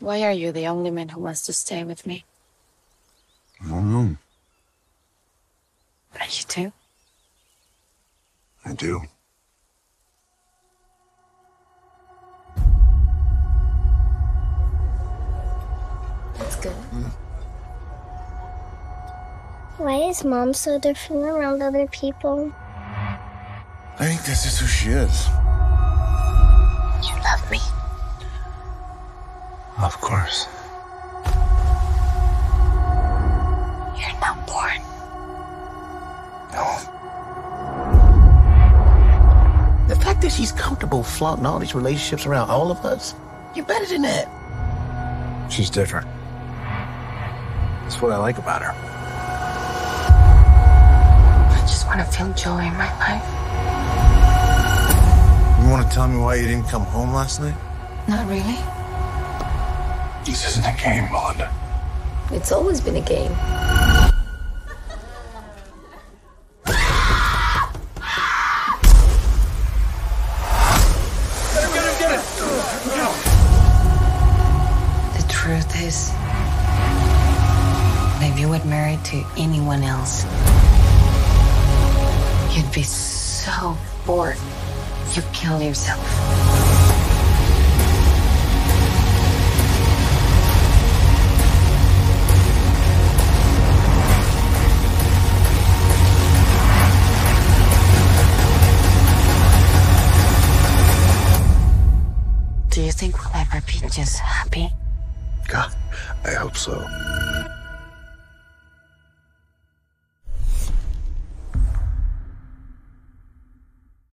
Why are you the only man who wants to stay with me? I don't know. But you do? I do. That's good. Mm. Why is Mom so different around other people? I think this is who she is. You love me. Of course. You're not born. No. The fact that she's comfortable flaunting all these relationships around all of us, you're better than that. She's different. That's what I like about her. I just want to feel joy in my life. You want to tell me why you didn't come home last night? Not really. This isn't a game, Melinda. It's always been a game. Get him! The truth is, if you were married to anyone else, you'd be so bored, you'd kill yourself. Do you think we'll ever be just happy? God, I hope so.